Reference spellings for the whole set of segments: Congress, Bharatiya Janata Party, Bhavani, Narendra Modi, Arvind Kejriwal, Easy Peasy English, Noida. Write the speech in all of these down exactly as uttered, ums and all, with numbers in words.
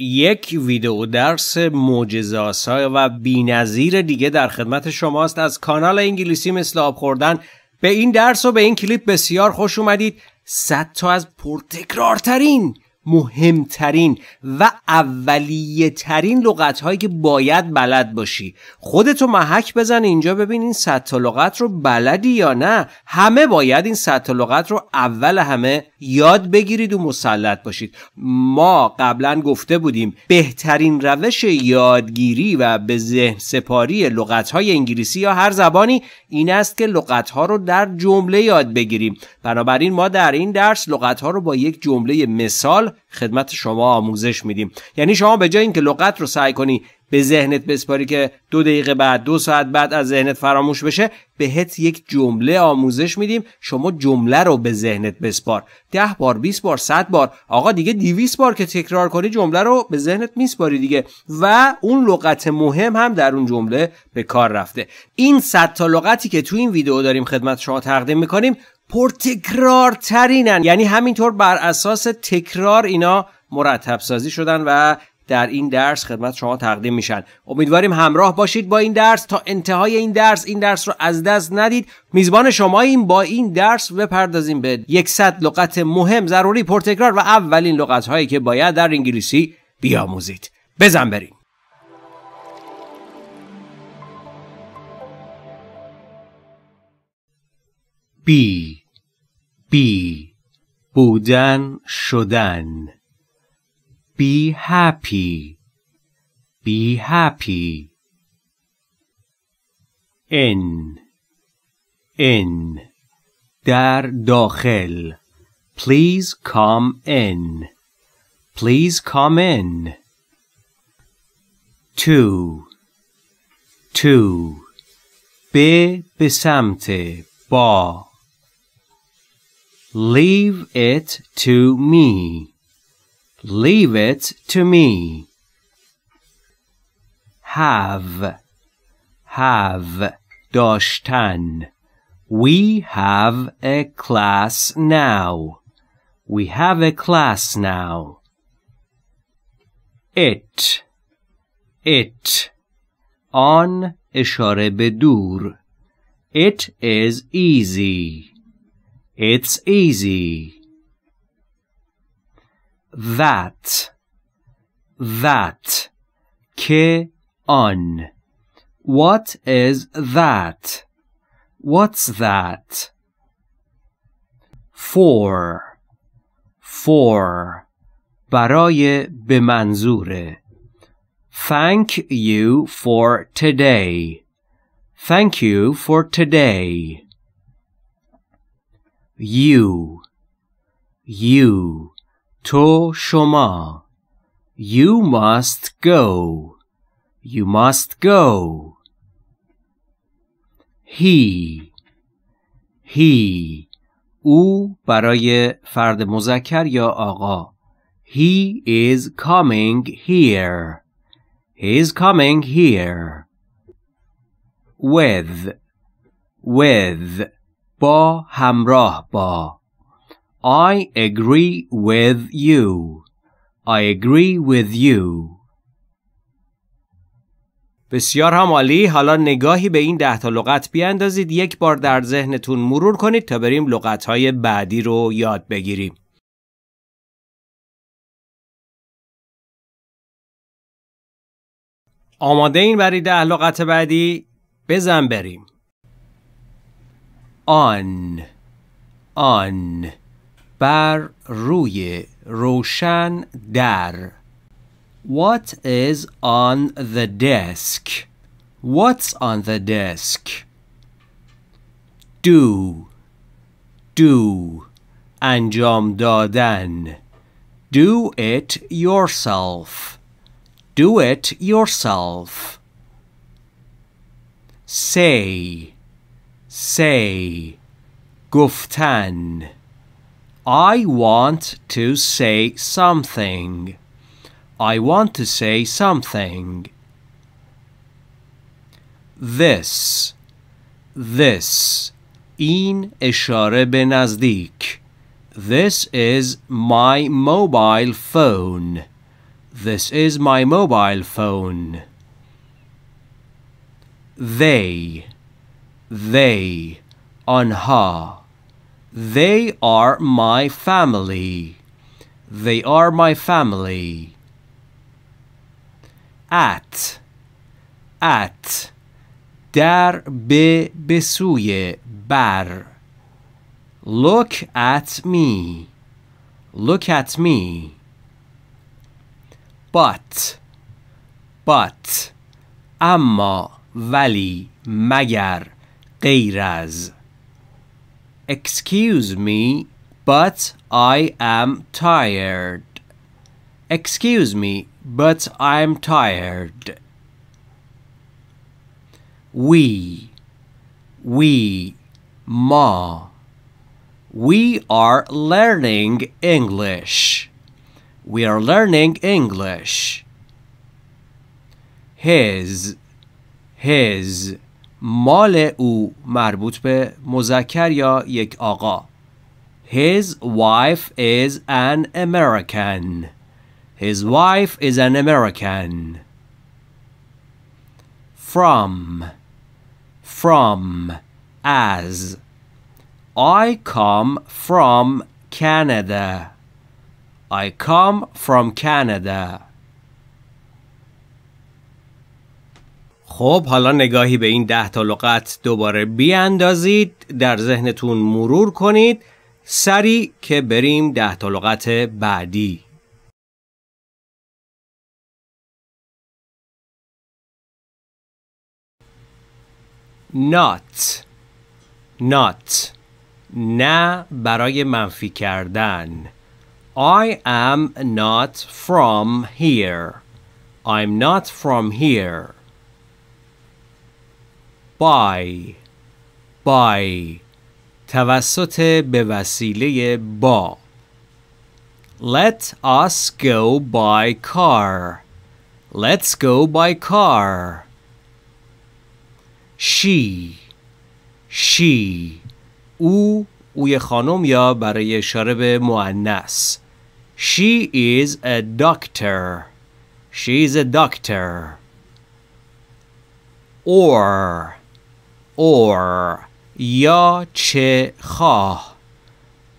یک ویدئو درس معجزه‌آسا و بی‌نظیر دیگه در خدمت شماست از کانال انگلیسی مثل آب خوردن. به این درس و به این کلیپ بسیار خوش اومدید. صد تا از پرتکرارترین، مهمترین و اولیه ترین لغت هایی که باید بلد باشی. خودتو محک بزن اینجا ببین این صد تا لغت رو بلدی یا نه. همه باید این صد تا لغت رو اول همه یاد بگیرید و مسلط باشید. ما قبلا گفته بودیم بهترین روش یادگیری و به ذهن سپاری لغت های انگلیسی یا هر زبانی این است که لغت ها رو در جمله یاد بگیریم. بنابراین ما در این درس لغت ها رو با یک جمله مثال خدمت شما آموزش میدیم. یعنی شما به جای اینکه لغت رو سعی کنی به ذهنت بسپاری که دو دقیقه بعد دو ساعت بعد از ذهنت فراموش بشه، بهت یک جمله آموزش میدیم. شما جمله رو به ذهنت بسپار. ده بار، بیست بار، صد بار، آقا دیگه دویست بار که تکرار کنی جمله رو به ذهنت میسپاری دیگه، و اون لغت مهم هم در اون جمله به کار رفته. این صد تا لغتی که تو این ویدیو داریم خدمت شما تقدیم میکنیم پرتکرار ترینن، یعنی همینطور بر اساس تکرار اینا مرتب سازی شدن و در این درس خدمت شما تقدیم میشن. امیدواریم همراه باشید با این درس تا انتهای این درس. این درس رو از دست ندید. میزبان شما این با این درس بپردازیم به صد لغت مهم، ضروری، پرتکرار و اولین لغت هایی که باید در انگلیسی بیاموزید. بزن بریم. بی بی بودن، شدن. Be happy. Be happy. In. In. در داخل. Please come in. Please come in. To. To. به به سمت با. Leave it to me. Leave it to me. Have. Have. داشتن. We have a class now. We have a class now. It. It. آن اشاره به دور. It is easy. It's easy. That. That. که آن. What is that? What's that? For. For. برای به منظوره. Thank you for today. Thank you for today. You. You. تو شما. You must go. You must go. He. He. او برای فرد مذکر یا آقا. He is coming here. He is coming here. With. With. با همراه با. I agree with you. I agree with you. بسیار هم عالی. حالا نگاهی به این ده تا لغت بیاندازید. یک بار در ذهنتون مرور کنید تا بریم لغت‌های بعدی رو یاد بگیریم. آماده این برای ده لغت بعدی؟ بزن بریم. آن. آن. بر، روی، روشن، در. What is on the desk? What's on the desk? Do. Do. انجام دادن. Do it yourself. Do it yourself. Say. Say. گفتن. I want to say something. I want to say something. This. This. این اشاره به نزدیک. This is my mobile phone. This is my mobile phone. They, they, on her. They are my family. They are my family. At, at, dar be besuye bar. Look at me. Look at me. But, but, amma, vali, magar, غیر از. Excuse me, but I am tired. Excuse me, but I'm tired. We, we, ma. We are learning English. We are learning English. His, his, مال او مربوط به مذکر یا یک آقا. His wife is an American. His wife is an American. From, from, as. I come from Canada. I come from Canada. خب حالا نگاهی به این ده تا لغت دوباره بیاندازید، در ذهنتون مرور کنید سریع که بریم ده تا لغت بعدی. Not, not, نه برای منفی کردن. I am not from here. I'm not from here. By, by, توسط به وسیله با. Let us go by car. Let's go by car. She, she, او، اوی خانم یا برای اشاره به مؤنث. She is a doctor. She is a doctor. Or, or, یا چه خواه.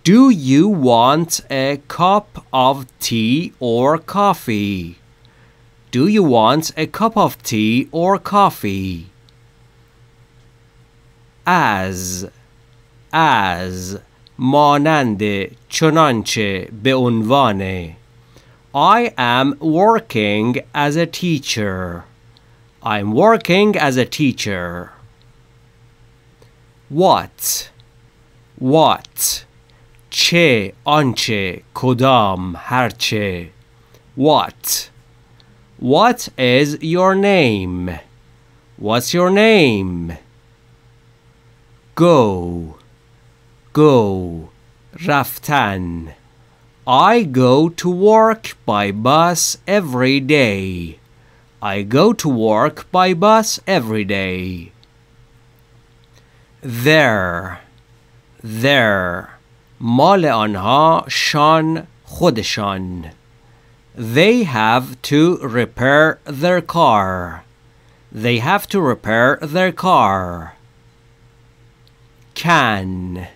Do you want a cup of tea or coffee? Do you want a cup of tea or coffee? As, as, مانند چنانچه به عنوان. I am working as a teacher. I'm working as a teacher. What, what, چه، آنچه، کدام، هرچه. What, what is your name? What's your name? Go, go, رفتن. I go to work by bus every day. I go to work by bus every day. There, there, مال آنها، شان، خودشان. They have to repair their car. They have to repair their car. Can,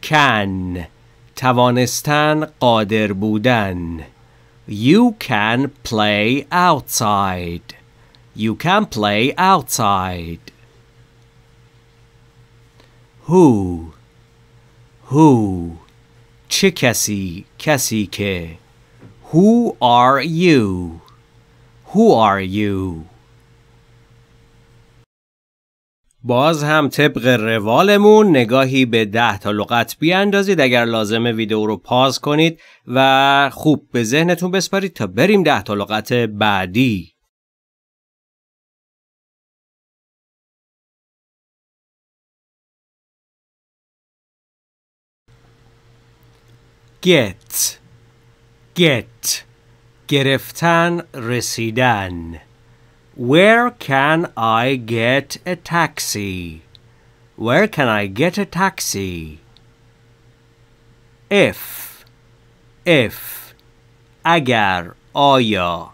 can, توانستن، قادر بودن. You can play outside. You can play outside. Who, who, چه کسی، کسی که. Who are you? Who are you? باز هم طبق روالمون نگاهی به ده تا لغت بیاندازید. اگر لازمه ویدیو رو پاز کنید و خوب به ذهنتون بسپارید تا بریم ده تا لغت بعدی. Get, get, گرفتن، رسیدن. Where can I get a taxi? Where can I get a taxi? If, if, اگر، euer.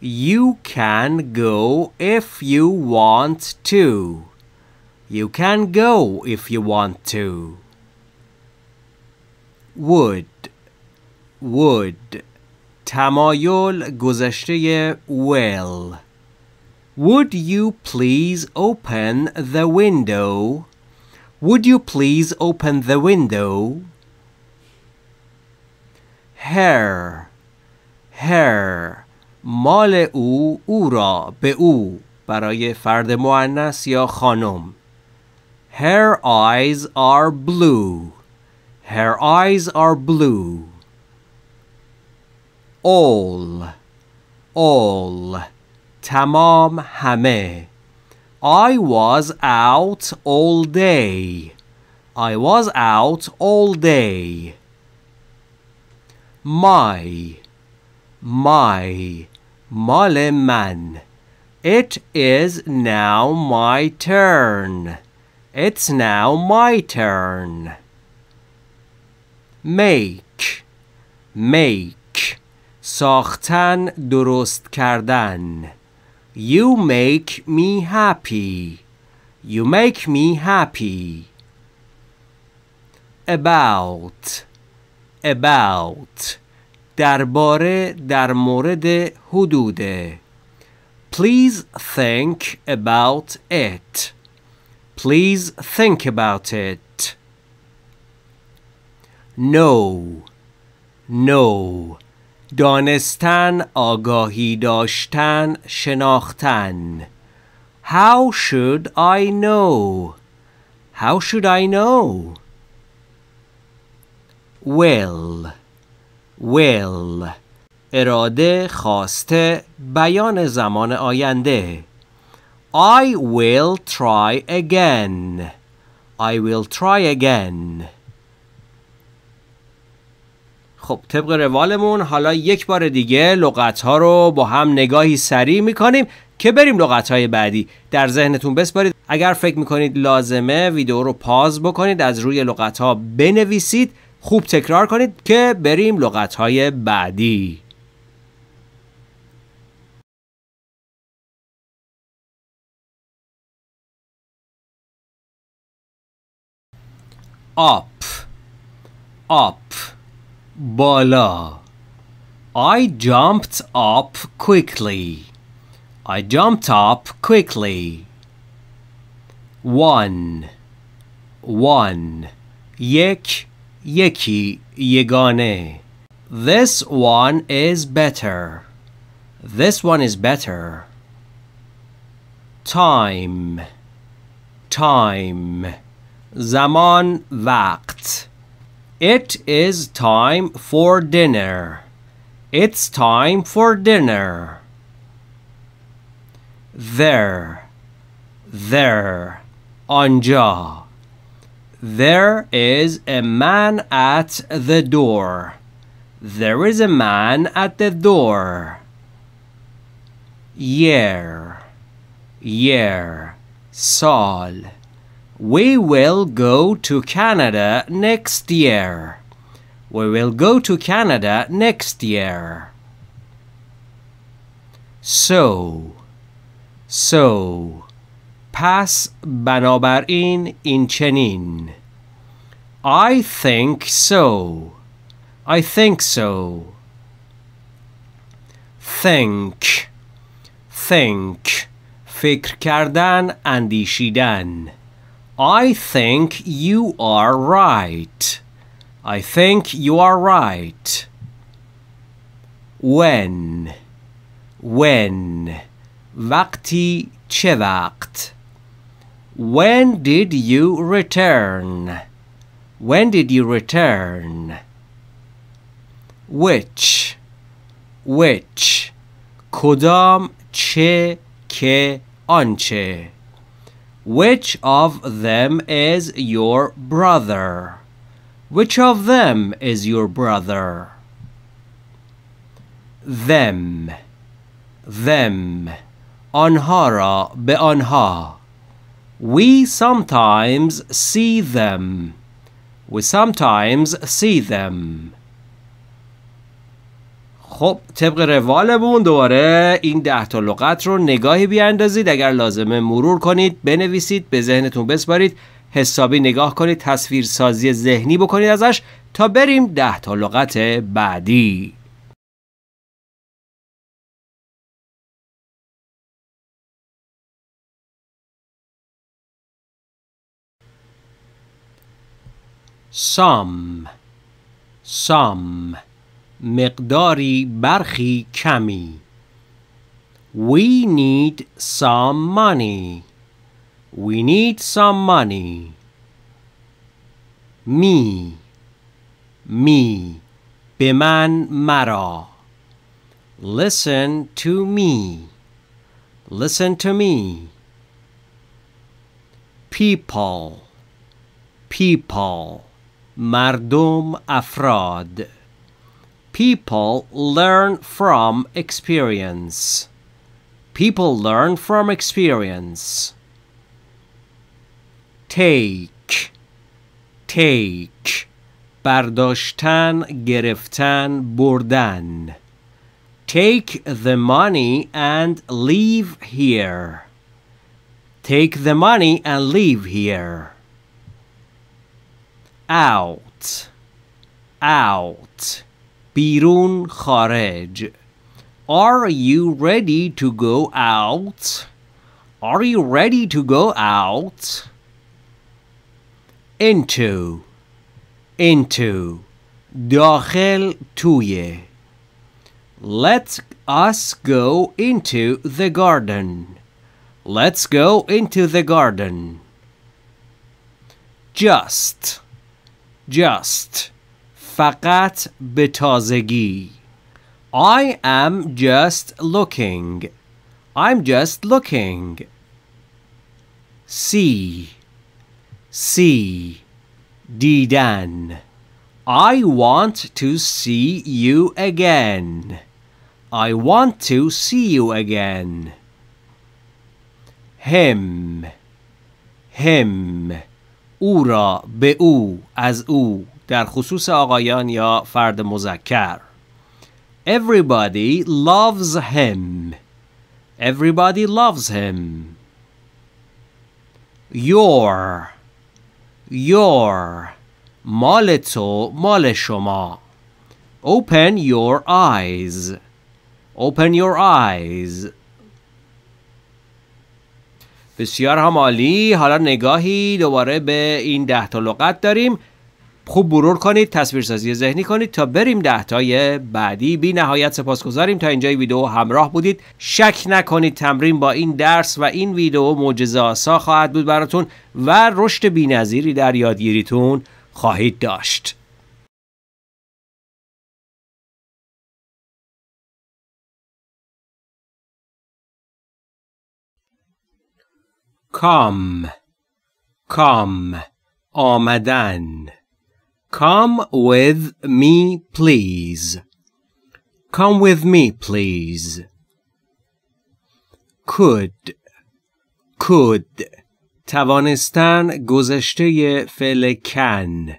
You can go if you want to. You can go if you want to. Would. Would. تمایل گذشته will. Would you please open the window? Would you please open the window? Her. Her. مال او، او را، به او، برای فرد مؤنث یا خانم. Her eyes are blue. Her eyes are blue. All. All. تمام همه. I was out all day. I was out all day. My. My. مال من. It is now my turn. It's now my turn. Make. Make. ساختن درست کردن. You make me happy. You make me happy. About. About. درباره، در مورد، حدود. Please think about it. Please think about it. No. No. دانستن، آگاهی داشتن، شناختن. How should I know? How should I know? Will. Will. اراده، خواسته، بیان زمان آینده. I will try again. I will try again. خب طبق روالمون حالا یک بار دیگه لغت‌ها رو با هم نگاهی سریع می‌کنیم که بریم لغت‌های بعدی در ذهنتون بسپارید. اگر فکر می‌کنید لازمه ویدیو رو پاز بکنید، از روی لغت‌ها بنویسید، خوب تکرار کنید که بریم لغت‌های بعدی. Up. Up. Bala. I jumped up quickly. I jumped up quickly. One. One. Yek. Yeki. Yegane. This one is better. This one is better. Time. Time. Zaman. Vakt. It is time for dinner. It's time for dinner. There. There. Anja. There is a man at the door. There is a man at the door. Year. Year. Sal. We will go to Canada next year. We will go to Canada next year. So. So. پس، بنابراین، این چنین. I think so. I think so. Think. Think. فکر کردن، اندیشیدن. I think you are right. I think you are right. When. When. وقتی، چه وقت. When did you return? When did you return? Which. Which. کدام، چه، که، آنچه. Which of them is your brother? Which of them is your brother? Them. Them. آنها را، به آنها. We sometimes see them. We sometimes see them. خب طبق روالمون دوباره این ده تا لغت رو نگاهی بیاندازید، اگر لازمه مرور کنید، بنویسید، به ذهنتون بسپارید، حسابی نگاه کنید، تصویرسازی ذهنی بکنید ازش تا بریم ده تا لغت بعدی. سام سام مقداری، برخی، کمی. We need some money. We need some money. می می به من، مرا. Listen to me. Listen to me. People people مردم، افراد. People learn from experience. People learn from experience. Take. Take. برداشتن، گرفتن، بردن. Take the money and leave here. Take the money and leave here. Out. Out. بیرون، خارج. Are you ready to go out? Are you ready to go out? Into. Into. داخل، توی. Let us go into the garden. Let's go into the garden. Just. Just. فقط، به تازگی. I am just looking. I'm just looking. See. See. دیدن. I want to see you again. I want to see you again. Him. Him. او را، به او، از او، در خصوص آقایان یا فرد مذکر. Everybody loves him. Everybody loves him. Your. Your. مال تو، مال شما. Open your eyes. Open your eyes. بسیار هم عالی. حالا نگاهی دوباره به این ده تا لغت داریم. خوب مرور کنید، تصویرسازی ذهنی کنید تا بریم ده تای بعدی. بی نهایت سپاسگزاریم تا اینجای ویدیو همراه بودید. شک نکنید تمرین با این درس و این ویدیو معجزه آسا خواهد بود براتون و رشد بی‌نظیری در یادگیریتون خواهید داشت. Come. Come. آمدن. Come with me, please. Come with me, please. Could. Could. توانستن، گذشته فعل can.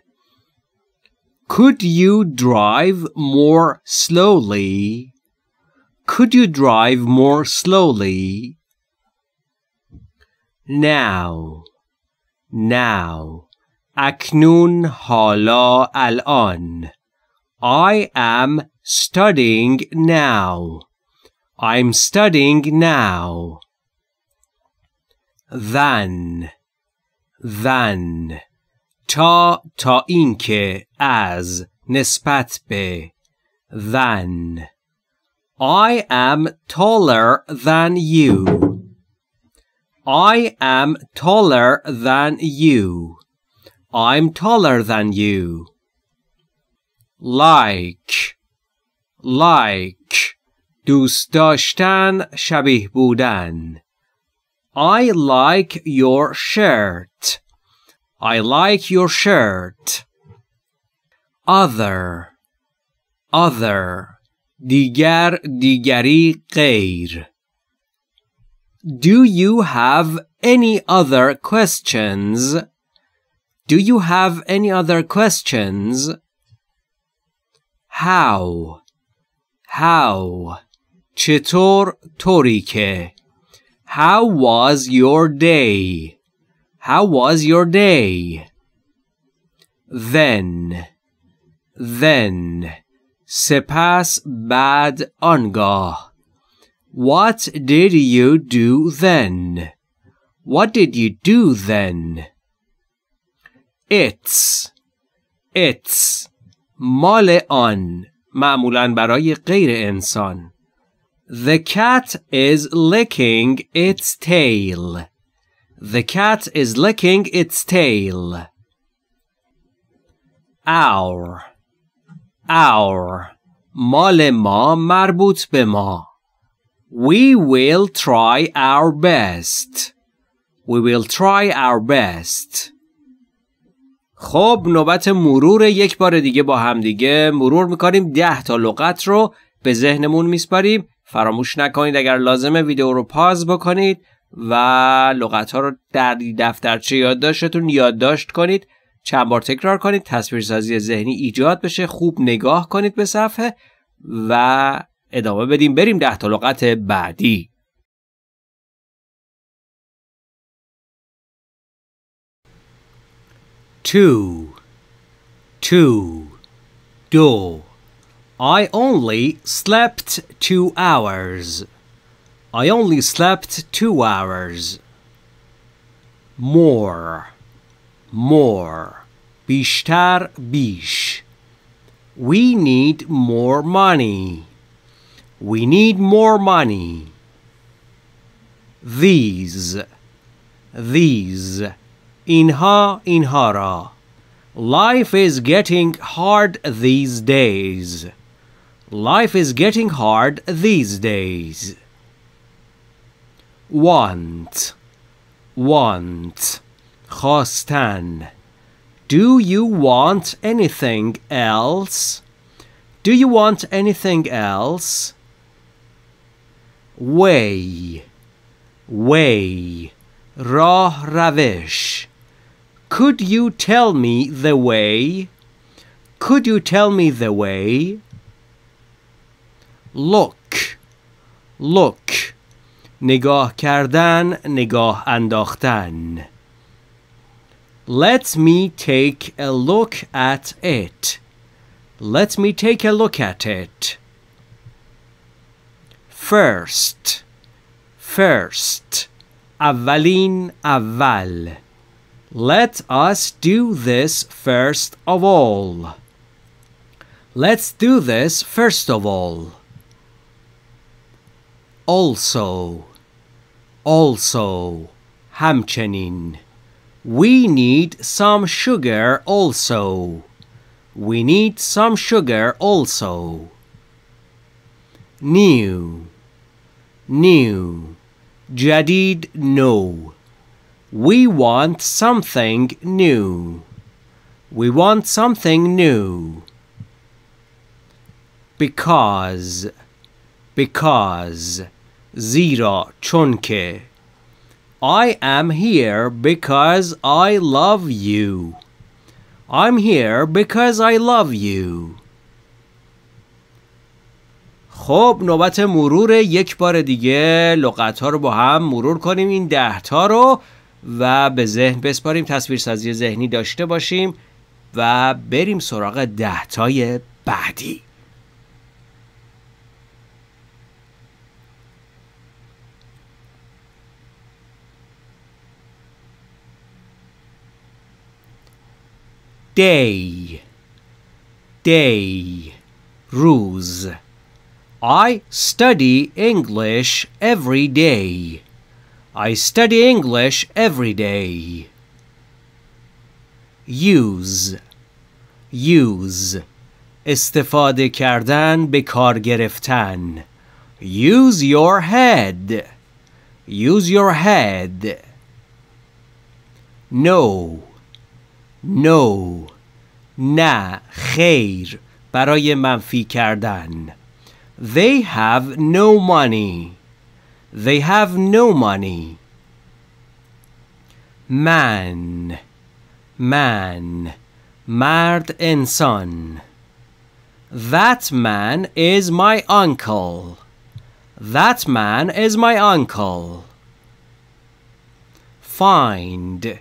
Could you drive more slowly? Could you drive more slowly? Now. Now. اکنون، حالا، الان. I am studying now. I'm studying now. Then. Then. تا تا اینکه، از، نسبت به. Then. I am taller than you. I am taller than you. I'm taller than you. Like. Like. دوست داشتن، شبیه بودن. I like your shirt. I like your shirt. Other. Other. دیگر، دیگری، غیر. Do you have any other questions? Do you have any other questions? How? How. چطور طوری که. How was your day? How was your day? Then. Then. سپس بعد آنگاه. What did you do then? What did you do then? It's. It's. مال آن. معمولاً برای غیر انسان. The cat is licking its tail. The cat is licking its tail. Our. Our. مال ما مربوط به ما. We will try our best. We will try our best. خب نوبت مرور یک بار دیگه با هم دیگه مرور میکنیم ده تا لغت رو به ذهنمون میسپاریم. فراموش نکنید اگر لازمه ویدیو رو پاز بکنید و لغت ها رو در دفترچه یادداشتتون یادداشت کنید. چند بار تکرار کنید تصویرسازی ذهنی ایجاد بشه. خوب نگاه کنید به صفحه و ادامه بدیم بریم ده تا لغت بعدی. Two. Two. دو. I only slept two hours. I only slept two hours. More. More. بیشتر بیش. We need more money. We need more money. These. These. اینها اینها را. Life is getting hard these days. Life is getting hard these days. Want. Want. خواستن. Do you want anything else? Do you want anything else? Way. Way. راه روش. Could you tell me the way? Could you tell me the way? Look. Look. نگاه کردن، نگاه انداختن. Let me take a look at it. Let me take a look at it. First. First. اولین اول. Let us do this first of all. Let's do this first of all. Also. Also. همچنین. We need some sugar also. We need some sugar also. New. New. جدید نو. We want something new. We want something new. Because. Because. زیرا چون که. I am here because I love you. I'm here because I love you. خب نوبت مرور یک بار دیگه لغت ها رو با هم مرور کنیم این ده تا رو و به ذهن بسپاریم تصویرسازی ذهنی داشته باشیم و بریم سراغ ده تای بعدی. Day. Day. روز. I study English every day. I study English every day. Use. Use. استفاده کردن به کار گرفتن. Use your head. Use your head. No. No. نه خیر برای منفی کردن. They have no money. They have no money. Man. Man. مرد انسان. That man is my uncle. That man is my uncle. Find.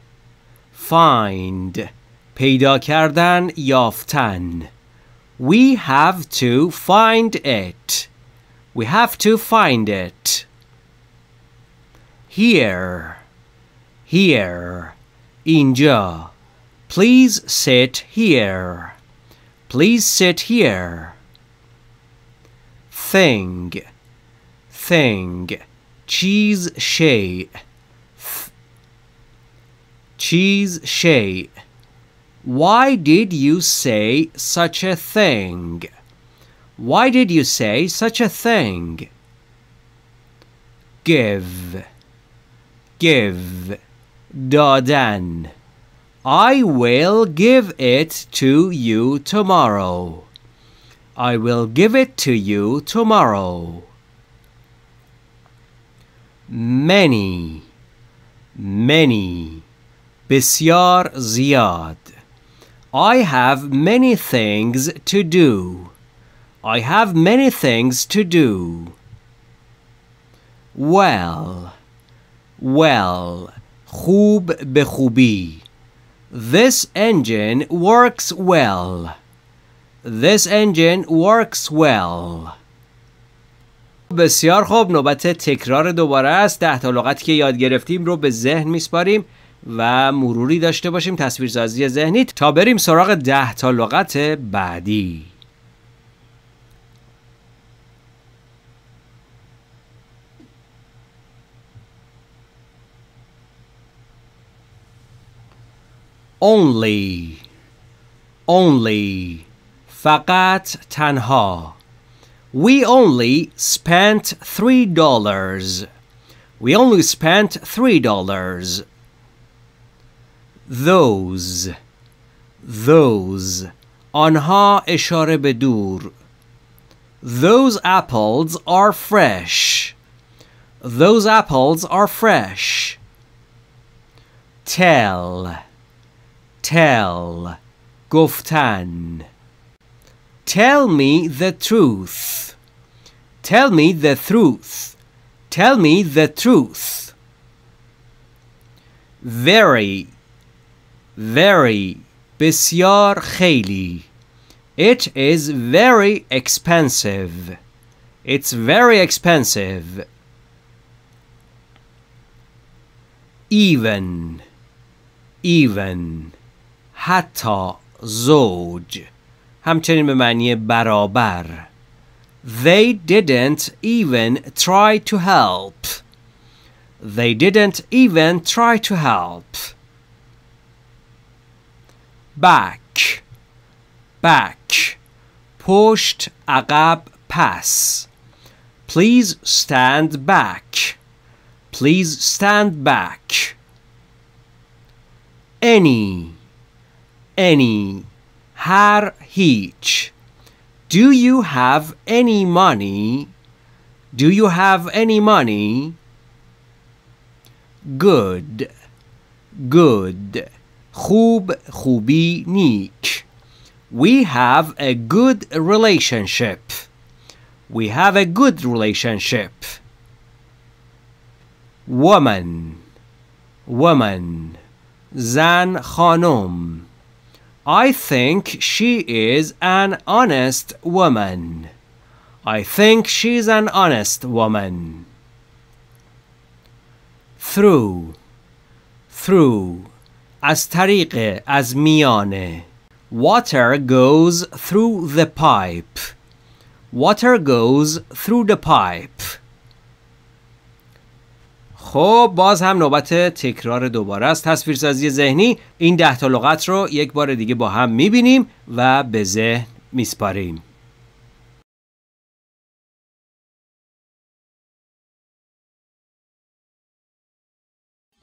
Find. پیدا کردن یافتن. We have to find it. We have to find it. Here. Here. اینجا. Please sit here. Please sit here. Thing. Thing. چیز شیء. چیز شیء. Why did you say such a thing? Why did you say such a thing? Give. Give. دادن. I will give it to you tomorrow. I will give it to you tomorrow. Many. Many. بسیار زیاد. I have many things to do. I have many things to do. Well. Well. خوب به خوبی. This engine works well. This engine works well. بسیار خوب. نوبت تکرار دوباره است. ده تا لغتی که یاد گرفتیم رو به ذهن میسپاریم و مروری داشته باشیم، تصویرسازی ذهنی، تا بریم سراغ ده تا لغت بعدی. Only. Only. فقط تنها. We only spent three dollars. We only spent three dollars. Those. Those. آنها اشاره به دور. Those apples are fresh. Those apples are fresh. Tell. Tell. گفتن. Tell me the truth. Tell me the truth. Tell me the truth. Very. Very. بسیار خیلی. It is very expensive. It's very expensive. Even. Even. حتی زوج. همچنین به معنی برابر. They didn't even try to help. They didn't even try to help. Back. Back. پشت عقب پس. Please stand back. Please stand back. Any. Any. هر هیچ. Do you have any money? Do you have any money? Good. Good. خوب خوبی نیک. We have a good relationship. We have a good relationship. Woman. Woman. زن خانم. I think she is an honest woman. I think she's an honest woman. Through. Through. از طریق، از میانه. Water goes through the pipe. Water goes through the pipe. خب باز هم نوبت تکرار دوباره است. تصویرسازی ذهنی. این ده تا لغت رو یک بار دیگه با هم میبینیم و به ذهن میسپاریم.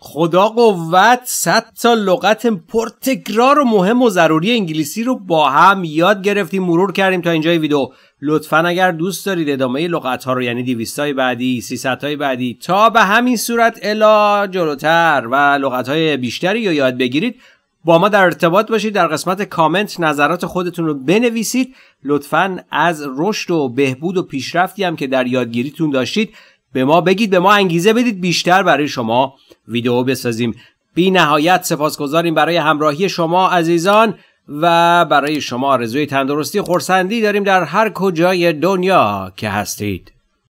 خدا قوت. صد تا لغت پرتکرار و مهم و ضروری انگلیسی رو با هم یاد گرفتیم، مرور کردیم تا اینجای ویدیو. لطفاً اگر دوست دارید ادامه لغت ها رو، یعنی دویست تای بعدی، سیصد تای بعدی تا به همین صورت الا جلوتر و لغت های بیشتری رو یاد بگیرید، با ما در ارتباط باشید، در قسمت کامنت نظرات خودتون رو بنویسید. لطفاً از رشد و بهبود و پیشرفتی هم که در یادگیریتون داشتید به ما بگید، به ما انگیزه بدید بیشتر برای شما ویدیو بسازیم. بی نهایت سپاسگزاریم برای همراهی شما عزیزان و برای شما آرزوی تندرستی خرسندی داریم در هر کجای دنیا که هستید.